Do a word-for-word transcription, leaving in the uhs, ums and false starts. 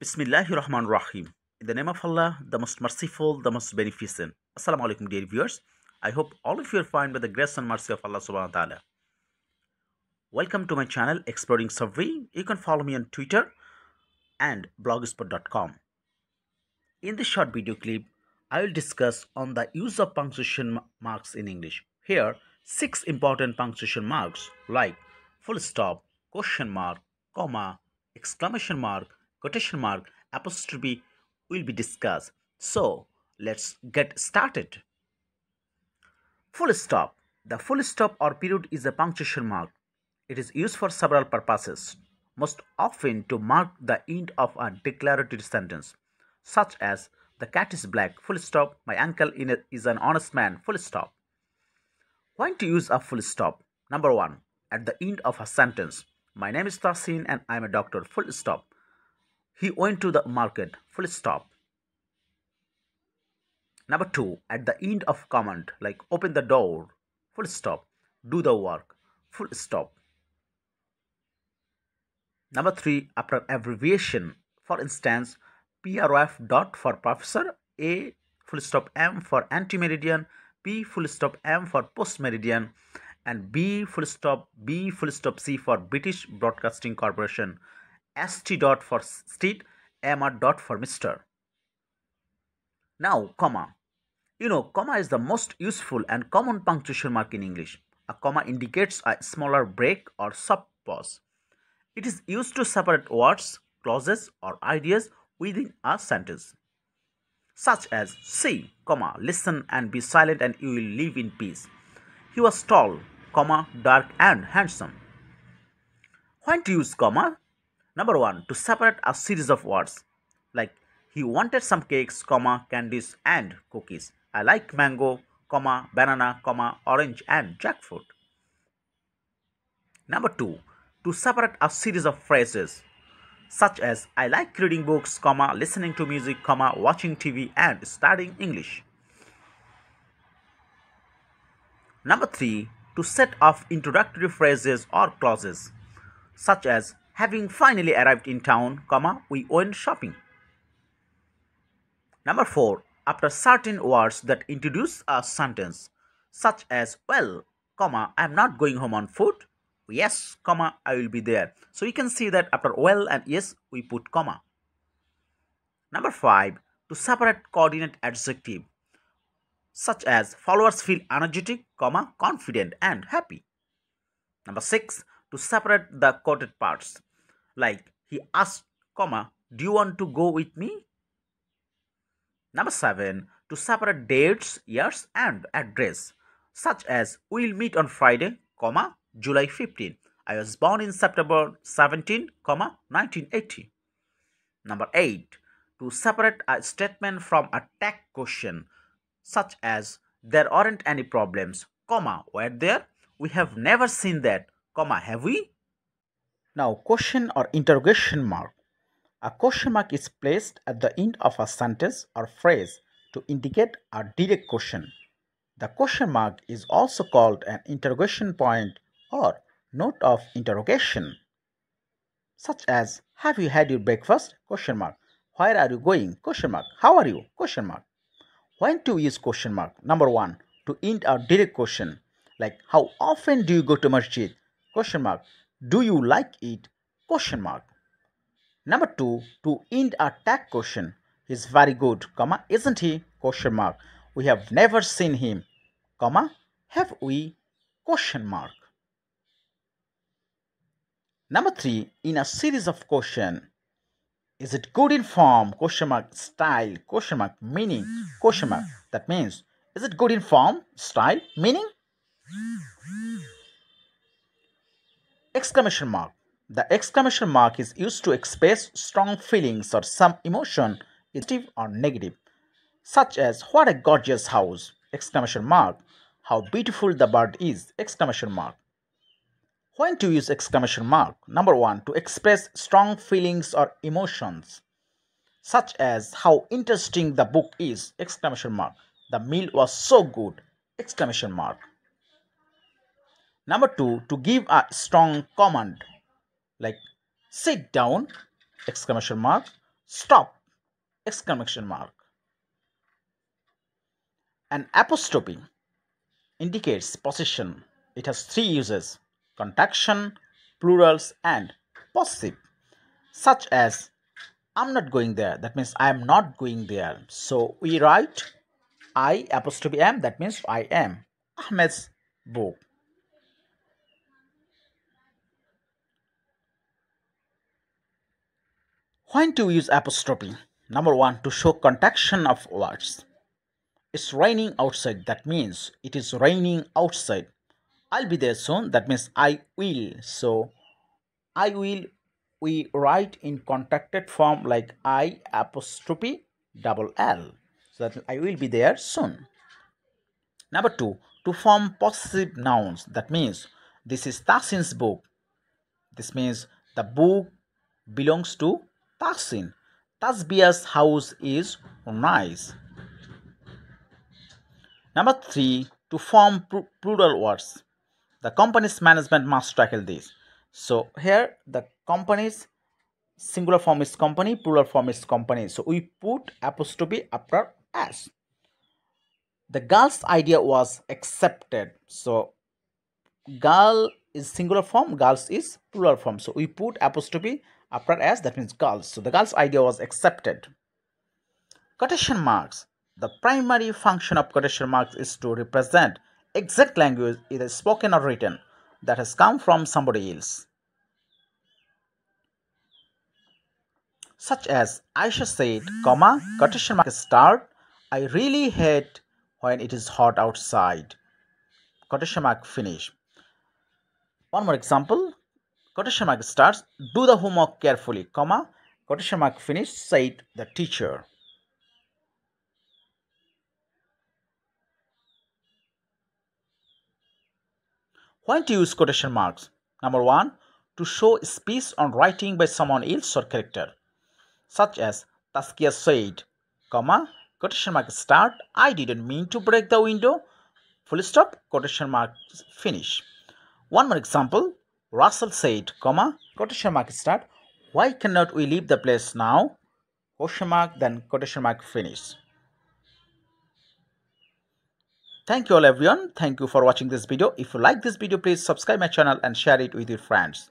Bismillahir Rahmanir Rahim. In the name of Allah, the most merciful, the most beneficent. Assalamu alaikum, dear viewers. I hope all of you are fine by the grace and mercy of Allah subhanahu wa ta'ala. Welcome to my channel, Exploring Sabri. You can follow me on Twitter and blogspot dot com. In this short video clip, I will discuss on the use of punctuation marks in English. Here, six important punctuation marks like full stop, question mark, comma, exclamation mark, quotation mark, apostrophe will be discussed. So let's get started. Full stop. The full stop or period is a punctuation mark. It is used for several purposes, most often to mark the end of a declarative sentence, such as the cat is black, full stop, my uncle is an honest man, full stop. When to use a full stop? Number one, at the end of a sentence. My name is Tasin and I am a doctor, full stop. He went to the market, full stop. Number two, at the end of comment, like open the door, full stop. Do the work, full stop. Number three, after abbreviation, for instance, P R F dot for professor, A full stop M for anti-meridian, P full stop M for post-meridian, and B full stop B full stop C for British Broadcasting Corporation. St dot for street, M R dot for mister. Now, comma. You know, comma is the most useful and common punctuation mark in English. A comma indicates a smaller break or sub pause. It is used to separate words, clauses, or ideas within a sentence, such as see, comma, listen and be silent and you will live in peace. He was tall, comma, dark and handsome. When to use comma? Number one, to separate a series of words, like he wanted some cakes, comma, candies and cookies. I like mango, comma, banana, comma, orange and jackfruit. Number two, to separate a series of phrases, such as I like reading books, comma, listening to music, comma, watching T V and studying English. Number three, to set off introductory phrases or clauses, such as having finally arrived in town, comma, we went shopping. Number four, after certain words that introduce a sentence, such as well, comma, I am not going home on foot, yes, comma, I will be there. So you can see that after well and yes, we put comma. Number five, to separate coordinate adjective, such as followers feel energetic, comma, confident and happy. Number six, to separate the quoted parts, like he asked, comma, do you want to go with me? Number seven, to separate dates, years and address, such as we'll meet on Friday, comma, July fifteenth. I was born in September seventeenth, comma, nineteen eighty. Number eight, to separate a statement from a tag question, such as there aren't any problems, comma, were there? We have never seen that, comma, have we? Now, question or interrogation mark. A question mark is placed at the end of a sentence or phrase to indicate a direct question. The question mark is also called an interrogation point or note of interrogation, such as have you had your breakfast, question mark, where are you going, question mark, how are you, question mark. When to use question mark? Number one, to end a direct question, like how often do you go to masjid, question mark, do you like it, question mark. Number two, to end a tag question, he's very good, comma, isn't he, question mark, we have never seen him, comma, have we, question mark. Number three, in a series of questions, is it good in form, question mark, style, question mark, meaning, question mark, that means, is it good in form, style, meaning? Exclamation mark. The exclamation mark is used to express strong feelings or some emotion, positive or negative, such as what a gorgeous house, exclamation mark, how beautiful the bird is, exclamation mark. When to use exclamation mark? Number one, to express strong feelings or emotions, such as how interesting the book is, exclamation mark, the meal was so good, exclamation mark. Number two, to give a strong command, like sit down, exclamation mark, stop, exclamation mark. An apostrophe indicates possession. It has three uses: contraction, plurals and possessive, such as I'm not going there. That means I am not going there. So we write I apostrophe am. That means I am. Ahmed's book. When to use apostrophe? Number one, to show contraction of words. It's raining outside. That means it is raining outside. I'll be there soon. That means I will. So I will, we write in contracted form like I apostrophe double L. So that I will be there soon. Number two, to form possessive nouns. That means this is Tasin's book. This means the book belongs to Tasin. Tasbia's house is nice. Number three, to form plural words. The company's management must tackle this. So here the company's singular form is company, plural form is company. So we put apostrophe after as. The girl's idea was accepted. So girl is singular form, girls is plural form. So we put apostrophe after as. That means girls. So the girl's idea was accepted. Quotation marks. The primary function of quotation marks is to represent exact language, either spoken or written, that has come from somebody else. Such as Aisha said, comma, quotation mark start, I really hate when it is hot outside, quotation mark finish. One more example, quotation mark starts, do the homework carefully, comma, quotation mark finish, said the teacher. When to use quotation marks? Number one, to show speech on writing by someone else or character, such as Taskia said, comma, quotation mark start, I didn't mean to break the window, full stop, quotation mark finish. One more example, Russell said, comma, quotation mark start, why cannot we leave the place now, quotation mark, then quotation mark finish. Thank you all everyone. Thank you for watching this video. If you like this video, please subscribe my channel and share it with your friends.